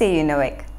See you in a week.